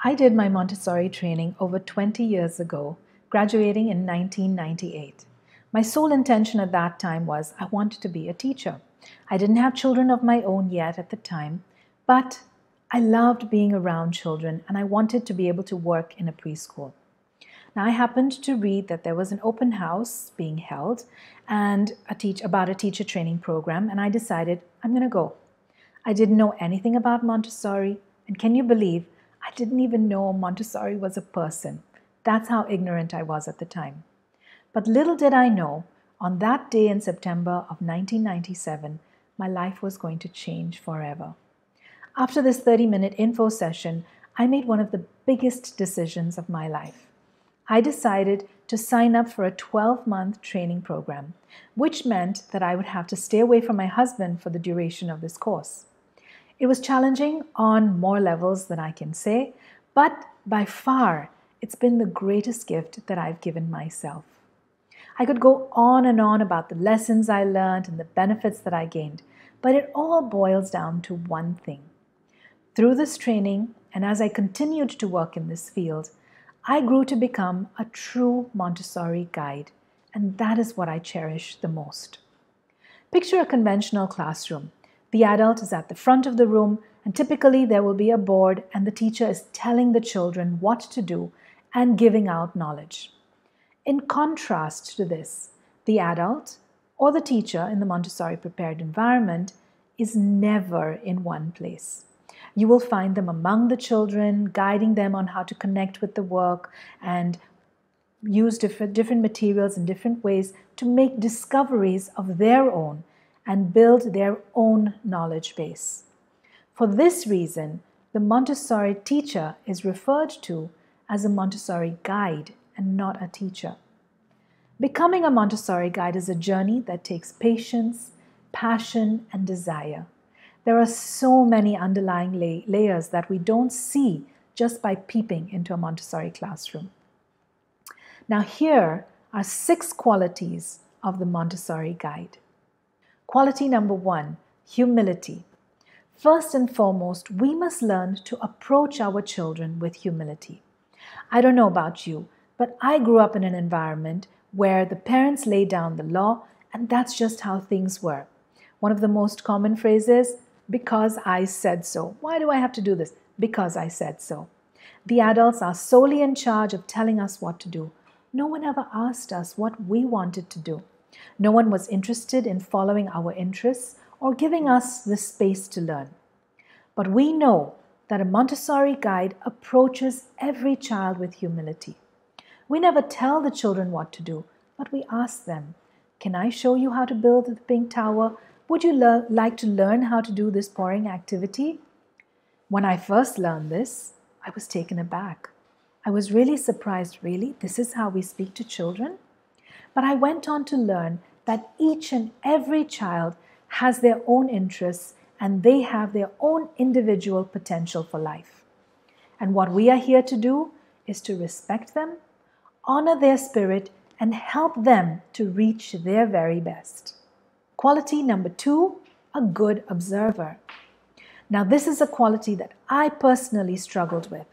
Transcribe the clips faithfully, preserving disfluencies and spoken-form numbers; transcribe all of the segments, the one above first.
I did my Montessori training over twenty years ago, graduating in nineteen ninety-eight. My sole intention at that time was I wanted to be a teacher. I didn't have children of my own yet at the time, but I loved being around children and I wanted to be able to work in a preschool. Now, I happened to read that there was an open house being held and a teach about a teacher training program, and I decided I'm going to go. I didn't know anything about Montessori, and can you believe I didn't even know Montessori was a person. That's how ignorant I was at the time. But little did I know, on that day in September of nineteen ninety-seven, my life was going to change forever. After this thirty-minute info session, I made one of the biggest decisions of my life. I decided to sign up for a twelve-month training program, which meant that I would have to stay away from my husband for the duration of this course. It was challenging on more levels than I can say, but by far, it's been the greatest gift that I've given myself. I could go on and on about the lessons I learned and the benefits that I gained, but it all boils down to one thing. Through this training, and as I continued to work in this field, I grew to become a true Montessori guide, and that is what I cherish the most. Picture a conventional classroom. The adult is at the front of the room, and typically there will be a board, and the teacher is telling the children what to do and giving out knowledge. In contrast to this, the adult or the teacher in the Montessori prepared environment is never in one place. You will find them among the children, guiding them on how to connect with the work and use different, different materials in different ways to make discoveries of their own and build their own knowledge base. For this reason, the Montessori teacher is referred to as a Montessori guide and not a teacher. Becoming a Montessori guide is a journey that takes patience, passion, and desire. There are so many underlying lay layers that we don't see just by peeping into a Montessori classroom. Now, here are six qualities of the Montessori guide. Quality number one, humility. First and foremost, we must learn to approach our children with humility. I don't know about you, but I grew up in an environment where the parents laid down the law, and that's just how things were. One of the most common phrases, because I said so. Why do I have to do this? Because I said so. The adults are solely in charge of telling us what to do. No one ever asked us what we wanted to do. No one was interested in following our interests or giving us the space to learn. But we know that a Montessori guide approaches every child with humility. We never tell the children what to do, but we ask them, "Can I show you how to build the pink tower? Would you like to learn how to do this pouring activity?" When I first learned this, I was taken aback. I was really surprised. Really? This is how we speak to children? But I went on to learn that each and every child has their own interests and they have their own individual potential for life. And what we are here to do is to respect them, honor their spirit, and help them to reach their very best. Quality number two, a good observer. Now, this is a quality that I personally struggled with.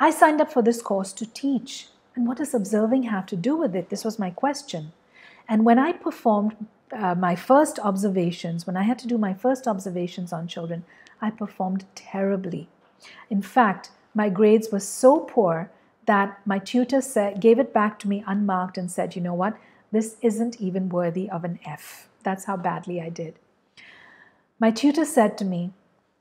I signed up for this course to teach. And what does observing have to do with it? This was my question. And when I performed uh, my first observations, when I had to do my first observations on children, I performed terribly. In fact, my grades were so poor that my tutor said, gave it back to me unmarked and said, "You know what, this isn't even worthy of an F." That's how badly I did. My tutor said to me,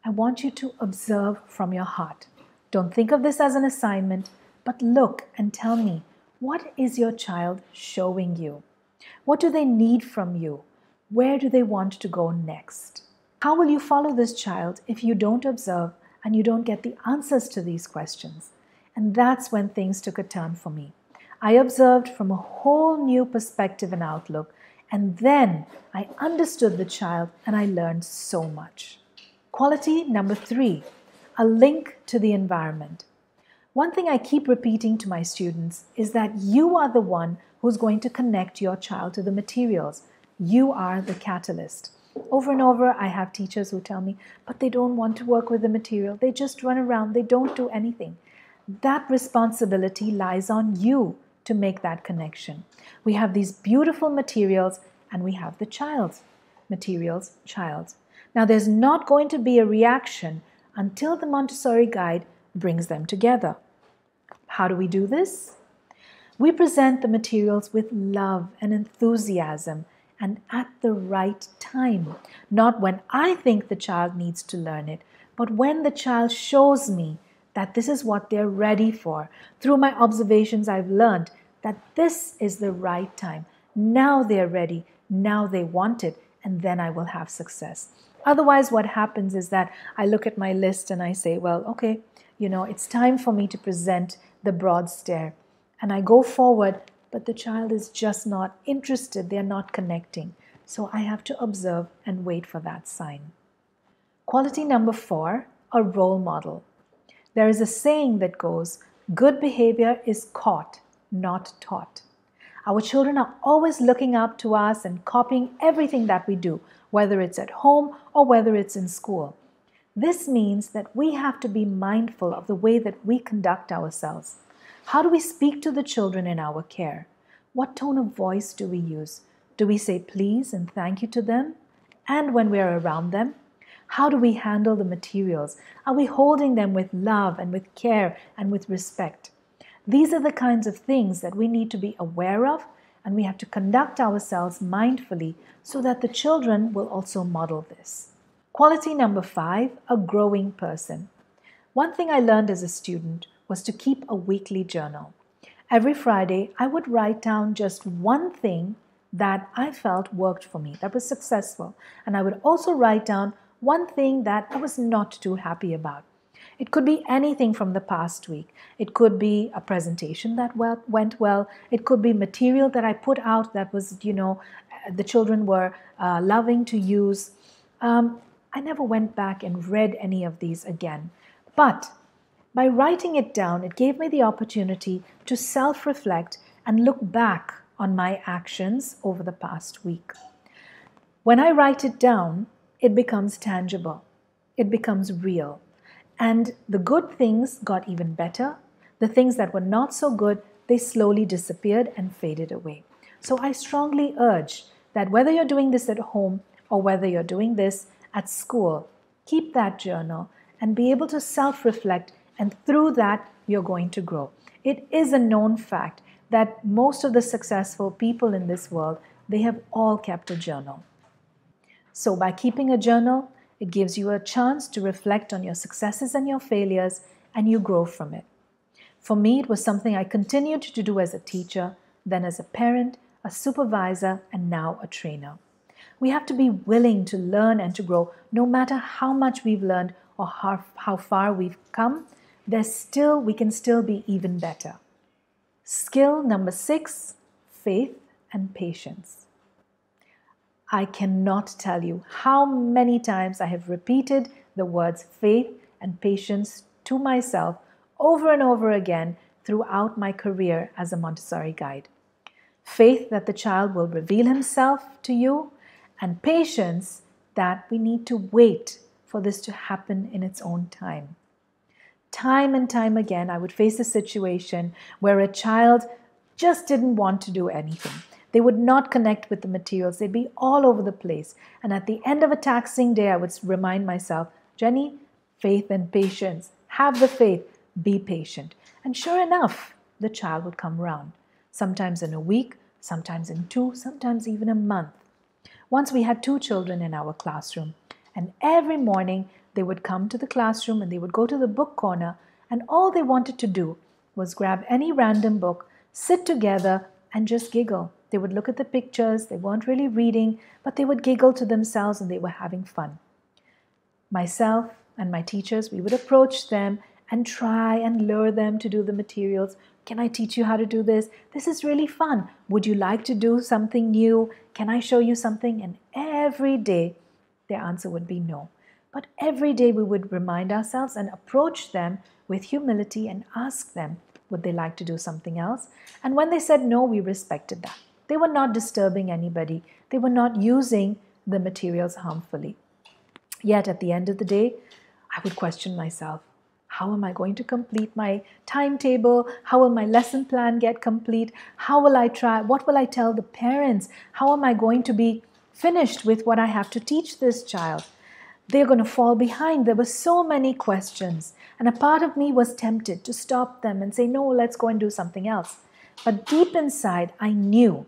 "I want you to observe from your heart. Don't think of this as an assignment, but look and tell me, what is your child showing you? What do they need from you? Where do they want to go next? How will you follow this child if you don't observe and you don't get the answers to these questions?" And that's when things took a turn for me. I observed from a whole new perspective and outlook, and then I understood the child and I learned so much. Quality number three, a link to the environment. One thing I keep repeating to my students is that you are the one who's going to connect your child to the materials, You are the catalyst. Over and over, I have teachers who tell me, but they don't want to work with the material. They just run around. They don't do anything. That responsibility lies on you to make that connection. We have these beautiful materials, and we have the child. Materials, child. Now, there's not going to be a reaction until the Montessori Guide brings them together. How do we do this? We present the materials with love and enthusiasm and at the right time. Not when I think the child needs to learn it, but when the child shows me that this is what they're ready for. Through my observations, I've learned that this is the right time. Now they're ready. Now they want it. And then I will have success. Otherwise, what happens is that I look at my list and I say, well, okay, you know, it's time for me to present the broad stare. And I go forward, but the child is just not interested. They're not connecting. So I have to observe and wait for that sign. Quality number four, a role model. There is a saying that goes, good behavior is caught, not taught. Our children are always looking up to us and copying everything that we do, whether it's at home or whether it's in school. This means that we have to be mindful of the way that we conduct ourselves. How do we speak to the children in our care? What tone of voice do we use? Do we say please and thank you to them? And when we are around them? How do we handle the materials? Are we holding them with love and with care and with respect? These are the kinds of things that we need to be aware of, and we have to conduct ourselves mindfully so that the children will also model this. Quality number five, a growing person. One thing I learned as a student was to keep a weekly journal. Every Friday, I would write down just one thing that I felt worked for me, that was successful, and I would also write down one thing that I was not too happy about. It could be anything from the past week. It could be a presentation that well, went well. It could be material that I put out that was, you know, the children were uh, loving to use. Um, I never went back and read any of these again. But by writing it down, it gave me the opportunity to self-reflect and look back on my actions over the past week. When I write it down, it becomes tangible. It becomes real. And the good things got even better. The things that were not so good, they slowly disappeared and faded away. So I strongly urge that whether you're doing this at home or whether you're doing this at school, keep that journal and be able to self-reflect, and through that, you're going to grow. It is a known fact that most of the successful people in this world, they have all kept a journal. So by keeping a journal, it gives you a chance to reflect on your successes and your failures, and you grow from it. For me, it was something I continued to do as a teacher, then as a parent, a supervisor, and now a trainer. We have to be willing to learn and to grow. No matter how much we've learned or how, how far we've come, there's still, we can still be even better. Skill number six, faith and patience. I cannot tell you how many times I have repeated the words faith and patience to myself over and over again throughout my career as a Montessori guide. Faith that the child will reveal himself to you, and patience that we need to wait for this to happen in its own time. Time and time again, I would face a situation where a child just didn't want to do anything. They would not connect with the materials. They'd be all over the place. And at the end of a taxing day, I would remind myself, Jenny, faith and patience. Have the faith. Be patient. And sure enough, the child would come round. Sometimes in a week, sometimes in two, sometimes even a month. Once we had two children in our classroom. And every morning, they would come to the classroom and they would go to the book corner. And all they wanted to do was grab any random book, sit together, and just giggle. They would look at the pictures, they weren't really reading, but they would giggle to themselves and they were having fun. Myself and my teachers, we would approach them and try and lure them to do the materials. Can I teach you how to do this? This is really fun. Would you like to do something new? Can I show you something? And every day, their answer would be no. But every day we would remind ourselves and approach them with humility and ask them, would they like to do something else? And when they said no, we respected that. They were not disturbing anybody. They were not using the materials harmfully. Yet at the end of the day, I would question myself, how am I going to complete my timetable? How will my lesson plan get complete? How will I try? What will I tell the parents? How am I going to be finished with what I have to teach this child? They're going to fall behind. There were so many questions. And a part of me was tempted to stop them and say, no, let's go and do something else. But deep inside, I knew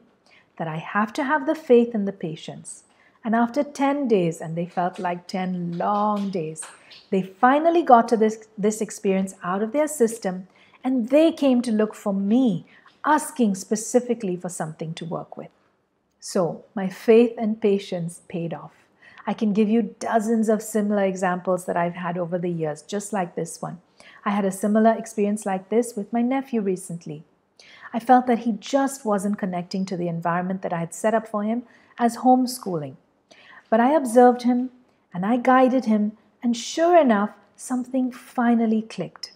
that I have to have the faith and the patience. And after ten days, and they felt like ten long days, they finally got to this, this experience out of their system, and they came to look for me, asking specifically for something to work with. So my faith and patience paid off. I can give you dozens of similar examples that I've had over the years, just like this one. I had a similar experience like this with my nephew recently. I felt that he just wasn't connecting to the environment that I had set up for him as homeschooling. But I observed him and I guided him, and sure enough, something finally clicked.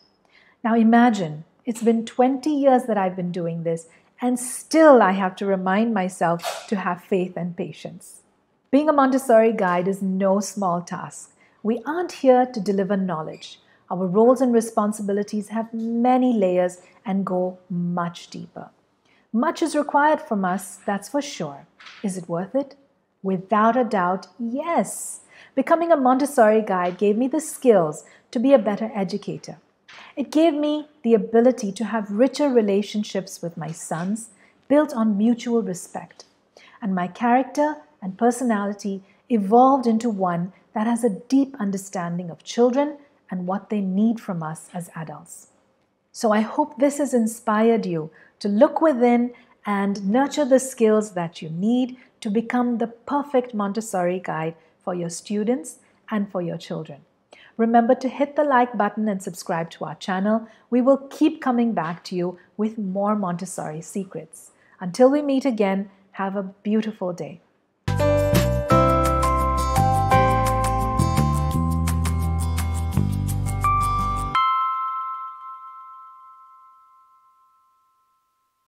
Now imagine, it's been twenty years that I've been doing this, and still I have to remind myself to have faith and patience. Being a Montessori guide is no small task. We aren't here to deliver knowledge. Our roles and responsibilities have many layers and go much deeper. Much is required from us, that's for sure. Is it worth it? Without a doubt, yes. Becoming a Montessori guide gave me the skills to be a better educator. It gave me the ability to have richer relationships with my sons, built on mutual respect. And my character and personality evolved into one that has a deep understanding of children and what they need from us as adults. So I hope this has inspired you to look within and nurture the skills that you need to become the perfect Montessori guide for your students and for your children. Remember to hit the like button and subscribe to our channel. We will keep coming back to you with more Montessori secrets. Until we meet again, have a beautiful day.